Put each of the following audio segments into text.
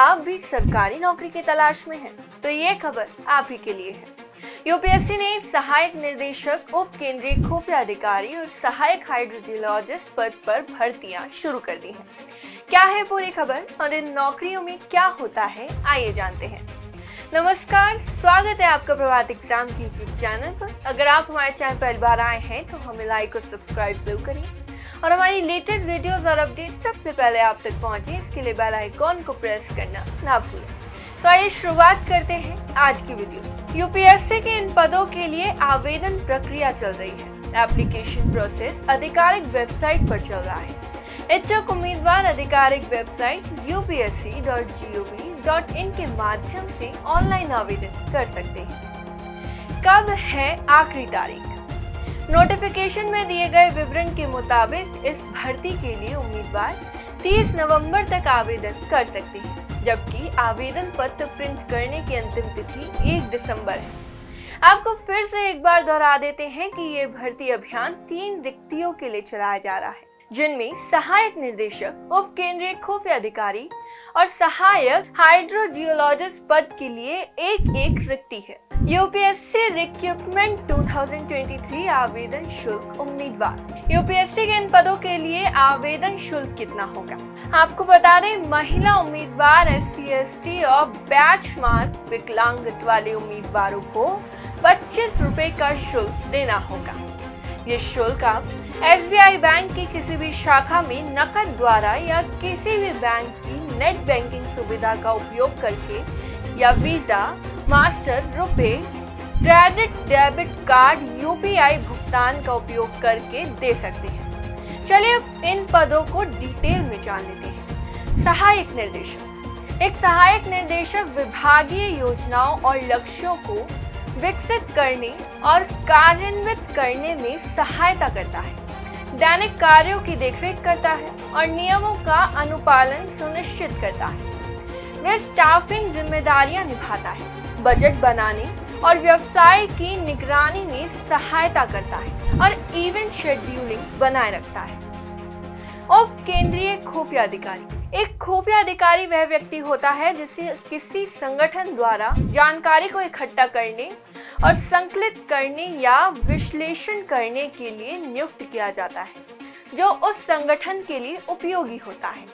आप भी सरकारी नौकरी की तलाश में हैं तो ये खबर आप ही के लिए है। यूपीएससी ने सहायक निदेशक, उप केंद्रीय खुफिया अधिकारी और सहायक हाइड्रोजियोलॉजिस्ट पद पर भर्तियां शुरू कर दी हैं। क्या है पूरी खबर और इन नौकरियों में क्या होता है, आइए जानते हैं। नमस्कार, स्वागत है आपका प्रभात एग्जाम की यूट्यूब चैनल पर। अगर आप हमारे चैनल पहली बार आए हैं तो हमें लाइक और सब्सक्राइब जरूर करें और हमारी लेटेस्ट वीडियोस और अपडेट सबसे पहले आप तक पहुंचे इसके लिए बेल आइकॉन को प्रेस करना ना भूलें। तो आइए शुरुआत करते हैं आज की वीडियो। यूपीएससी के इन पदों के लिए आवेदन प्रक्रिया चल रही है। एप्लीकेशन प्रोसेस आधिकारिक वेबसाइट पर चल रहा है। इच्छुक उम्मीदवार आधिकारिक वेबसाइट upsc.gov.in के माध्यम से ऑनलाइन आवेदन कर सकते हैं। कब है आखिरी तारीख? नोटिफिकेशन में दिए गए विवरण के मुताबिक इस भर्ती के लिए उम्मीदवार 30 नवंबर तक आवेदन कर सकते हैं, जबकि आवेदन पत्र प्रिंट करने की अंतिम तिथि 1 दिसंबर है। आपको फिर से एक बार दोहरा देते हैं कि ये भर्ती अभियान 3 रिक्तियों के लिए चलाया जा रहा है, जिनमें सहायक निदेशक, उप केंद्रीय खुफिया अधिकारी और सहायक हाइड्रोजियोलॉजिस्ट पद के लिए एक रिक्ति है। यूपीएससी रिक्रूटमेंट 2023 आवेदन शुल्क उम्मीदवार। यूपीएससी के इन पदों के लिए आवेदन शुल्क कितना होगा? आपको बता दें, महिला उम्मीदवार, SC/ST और बैच मार्क विकलांगत वाले उम्मीदवारों को 25 रुपए का शुल्क देना होगा। ये शुल्क आप SBI बैंक की किसी भी शाखा में नकद द्वारा या किसी भी बैंक की नेट बैंकिंग सुविधा का उपयोग करके या वीजा, मास्टर, रुपए, क्रेडिट, डेबिट कार्ड, UPI भुगतान का उपयोग करके दे सकते हैं। चलिए इन पदों को डिटेल में जान लेते हैं। सहायक निर्देशक। एक सहायक निर्देशक विभागीय योजनाओं और लक्ष्यों को विकसित करने और कार्यान्वित करने में सहायता करता है, दैनिक कार्यों की देखरेख करता है और नियमों का अनुपालन सुनिश्चित करता है। वे स्टाफिंग जिम्मेदारियां निभाता है, बजट बनाने और व्यवसाय की निगरानी में सहायता करता है और इवेंट शेड्यूलिंग बनाए रखता है। उप केंद्रीय खुफिया अधिकारी। एक खुफिया अधिकारी वह व्यक्ति होता है जिसे किसी संगठन द्वारा जानकारी को इकट्ठा करने और संकलित करने या विश्लेषण करने के लिए नियुक्त किया जाता है, जो उस संगठन के लिए उपयोगी होता है।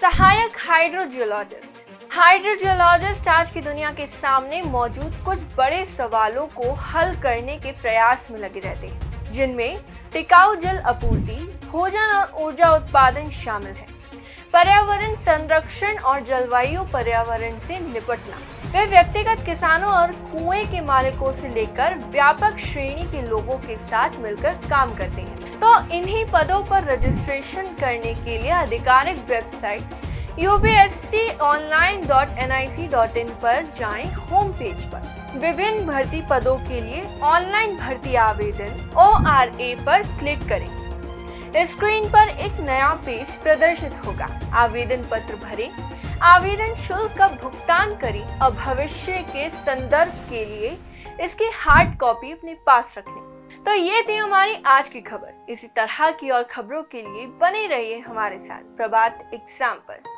सहायक हाइड्रोजियोलॉजिस्ट। हाइड्रोजियोलॉजिस्ट आज की दुनिया के सामने मौजूद कुछ बड़े सवालों को हल करने के प्रयास में लगे रहते हैं, जिनमें टिकाऊ जल आपूर्ति, भोजन और ऊर्जा उत्पादन शामिल है। पर्यावरण संरक्षण और जलवायु पर्यावरण से निपटना। वे व्यक्तिगत किसानों और कुएं के मालिकों से लेकर व्यापक श्रेणी के लोगों के साथ मिलकर काम करते हैं। तो इन्हीं पदों पर रजिस्ट्रेशन करने के लिए आधिकारिक वेबसाइट upsconline.nic.in पर जाएं। होम पेज पर विभिन्न भर्ती पदों के लिए ऑनलाइन भर्ती आवेदन ORA पर क्लिक करें। स्क्रीन पर एक नया पेज प्रदर्शित होगा। आवेदन पत्र भरें, आवेदन शुल्क का भुगतान करें और भविष्य के संदर्भ के लिए इसकी हार्ड कॉपी अपने पास रख लें। तो ये थी हमारी आज की खबर। इसी तरह की और खबरों के लिए बने रहिए हमारे साथ प्रभात एग्जाम पर।